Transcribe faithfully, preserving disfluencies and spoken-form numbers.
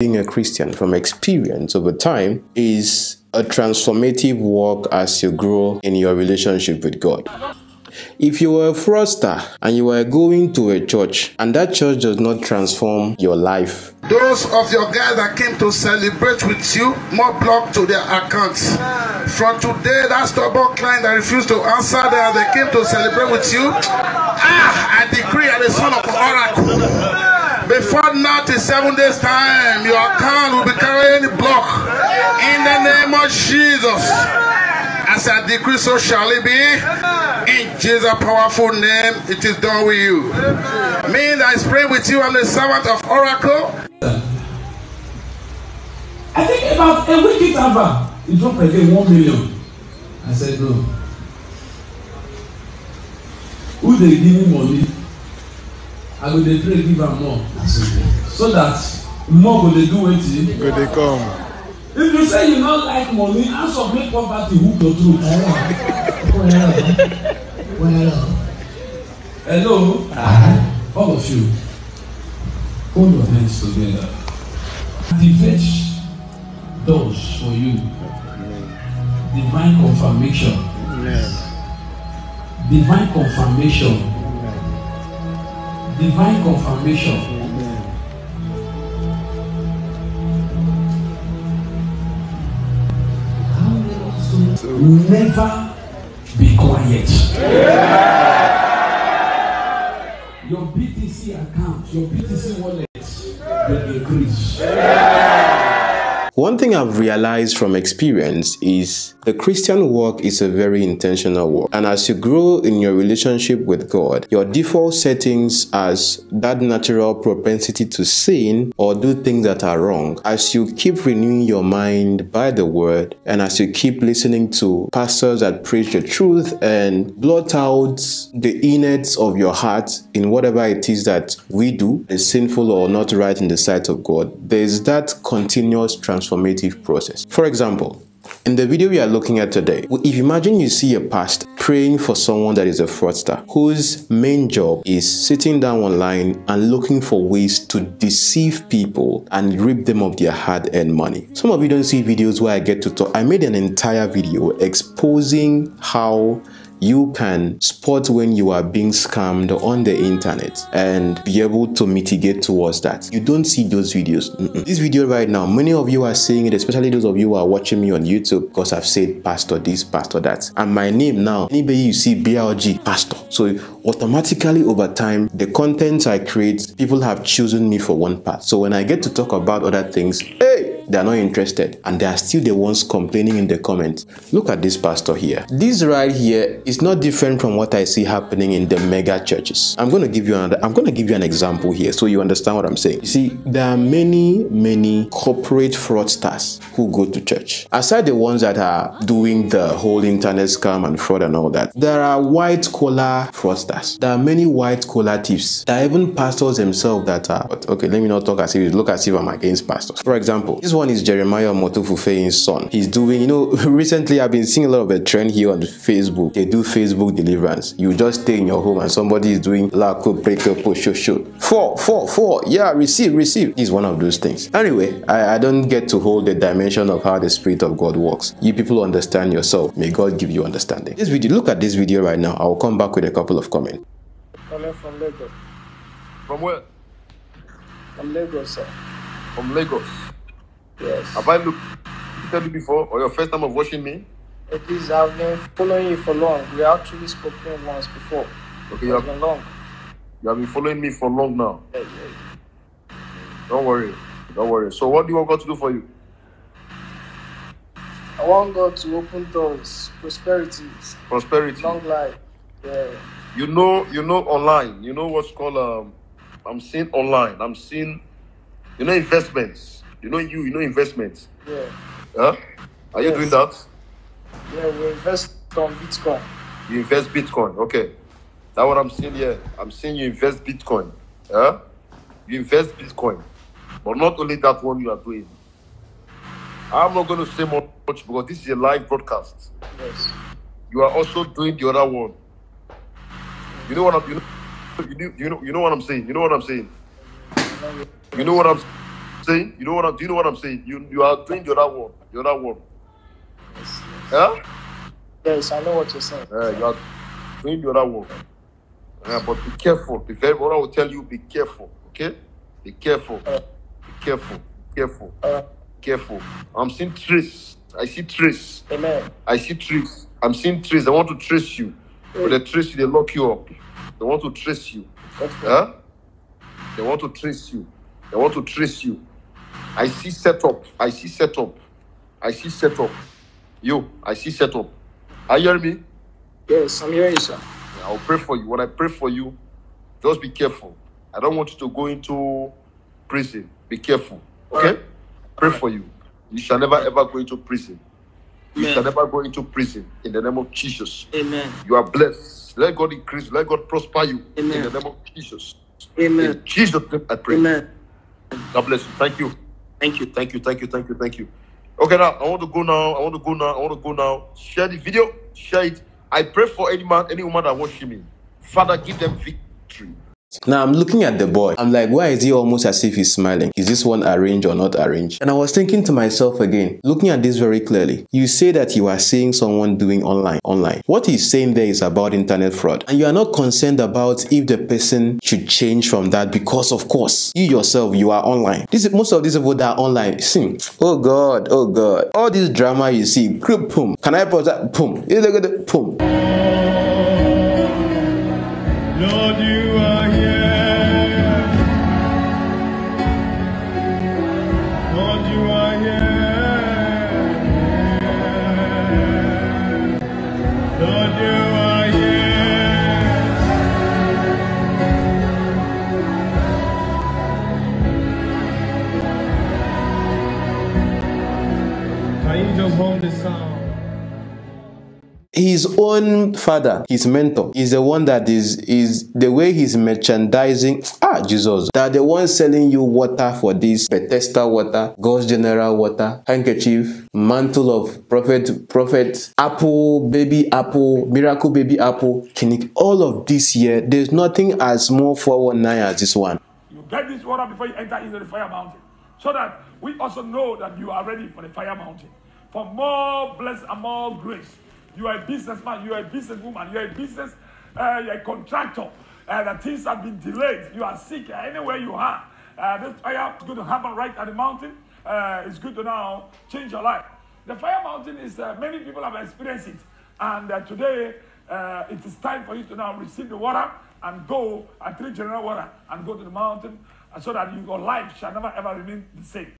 Being a Christian from experience over time is a transformative walk as you grow in your relationship with God. If you were a fraudster and you were going to a church and that church does not transform your life, those of your guys that came to celebrate with you, more blocked to their accounts. From today, that stubborn client that refused to answer that they came to celebrate with you, ah, I decree as the son of Oracle. Before not in seven days' time, your account will be carrying a block. In the name of Jesus. As I decree, so shall it be. In Jesus' powerful name, it is done with you. Me that is praying with you, I'm the servant of Oracle. I think about a week after, you dropped again one million. I said, no. Who they give me money? I will they pray, give them more. So that more will they do it. Will they come? If you say you don't like money, answer make poverty whoop your throat. Hello. Well, hello. Uh-huh. All of you. Hold your hands together. Activate doors for you. Divine confirmation. Divine confirmation. Divine confirmation. Amen. Never be quiet. Yeah. Your B T C account, your B T C wallet will increase. Yeah. One thing I've realized from experience is the Christian walk is a very intentional walk, and as you grow in your relationship with God, your default settings as that natural propensity to sin or do things that are wrong, as you keep renewing your mind by the word, and as you keep listening to pastors that preach the truth and blot out the innards of your heart in whatever it is that we do is sinful or not right in the sight of God, there's that continuous transformative process. For example, in the video we are looking at today, if imagine you see a pastor praying for someone that is a fraudster whose main job is sitting down online and looking for ways to deceive people and rip them of their hard-earned money. Some of you don't see videos where I get to talk. I made an entire video exposing how you can spot when you are being scammed on the internet and be able to mitigate towards that. You don't see those videos. Mm-mm. This video right now, many of you are seeing it, especially those of you who are watching me on YouTube, because I've said pastor this, pastor that. And my name now, anybody you see B R G, pastor. So automatically over time, the content I create, people have chosen me for one part. So when I get to talk about other things, hey, they are not interested, and they are still the ones complaining in the comments. Look at this pastor here. This right here is not different from what I see happening in the mega churches. I'm going to give you another, I'm going to give you an example here so you understand what I'm saying. You see, there are many, many corporate fraudsters who go to church. Aside the ones that are doing the whole internet scam and fraud and all that, there are white-collar fraudsters. There are many white-collar thieves. There are even pastors themselves that are, but okay, let me not talk as if, look as if I'm against pastors. For example, this one is Jeremiah Amotofufei's son. He's doing, you know, recently I've been seeing a lot of a trend here on Facebook. They do Facebook deliverance. You just stay in your home and somebody is doing lako breaker push show. Four, four, four. Yeah, receive, receive. It's one of those things. Anyway, I, I don't get to hold the dimension of how the Spirit of God works. You people understand yourself. May God give you understanding. This video, look at this video right now. I will come back with a couple of comments. Calling from Lagos. From where? From Lagos, sir. From Lagos. Yes. Have I looked at you before, or your first time of watching me? It is, I've been following you for long. We actually spoken once before. Okay, you have been long. You have been following me for long now. Yeah, yeah. Don't worry, don't worry. So what do you want God to do for you? I want God to open doors, prosperities, prosperity, long life. Yeah. You know, you know online. You know what's called. Um, I'm seeing online. I'm seeing, you know, investments. You know you, you know investments. Yeah. Huh? Are yes. you doing that? Yeah, we invest on Bitcoin. You invest Bitcoin, okay. That's what I'm seeing here. I'm seeing you invest Bitcoin. Huh? You invest Bitcoin. But not only that one you are doing. I'm not going to say much because this is a live broadcast. Yes. You are also doing the other one. You know what I'm you know, you know you know what I'm saying? You know what I'm saying? You know what I'm saying? saying? You know what? I'm, do you know what I'm saying? You you are doing the other one. The other one. Yes. Yeah? Yes, I know what you're saying. Yeah, you are doing the other one. Yeah, but be careful. Be careful. I will tell you. Be careful. Okay? Be careful. Uh, be careful. Be careful. Uh, careful. I'm seeing trees. I see trees. Amen. I see trees. I'm seeing trees. They want to trace you. When they trace you, they lock you up. They want to trace you. Okay. Huh? They want to trace you. They want to trace you. I see setup. I see setup. I see setup. You, I see setup. Are you hearing me? Yes, I'm hearing you, sir. I'll pray for you. When I pray for you, just be careful. I don't want you to go into prison. Be careful. Okay? Right. Pray right. for you. You shall never ever go into prison. You Amen. Shall never go into prison in the name of Jesus. Amen. You are blessed. Let God increase. Let God prosper you Amen. In the name of Jesus. Amen. In Jesus' name I pray. Amen. God bless you. Thank you. Thank you. Thank you. Thank you. Thank you. Thank you. Okay, now I want to go now. I want to go now. I want to go now. Share the video. Share it. I pray for any man, any woman that watching me. Father, give them victory. Now I'm looking at the boy. I'm like, why is he almost as if he's smiling? Is this one arranged or not arranged? And I was thinking to myself again, looking at this very clearly. You say that you are seeing someone doing online, online. What he's saying there is about internet fraud. And you are not concerned about if the person should change from that because, of course, you yourself, you are online. This is, most of these people that are online, see, oh God, oh God. All this drama you see, group, boom. Can I pause that? Boom. Boom. Lord, you are here. Lord, you are here. Lord, you are here. Can you just hold the sound? His own father, his mentor, is the one that is, is the way he's merchandising. Ah, Jesus. That the one selling you water for this Bethesda water, God's General water, handkerchief, mantle of prophet, prophet, apple, baby apple, miracle baby apple, clinic. All of this here, there's nothing as more four one nine as this one. You get this water before you enter into the fire mountain, so that we also know that you are ready for the fire mountain. For more blessed and more grace. You are a businessman, you are a businesswoman, you are a business, uh, you are a contractor, uh, that things have been delayed, you are sick, uh, anywhere you are. Uh, this fire is going to happen right at the mountain. Uh, it's good to now change your life. The fire mountain is, uh, many people have experienced it. And uh, today, uh, it is time for you to now receive the water and go and drink general water and go to the mountain so that your life shall never ever remain the same.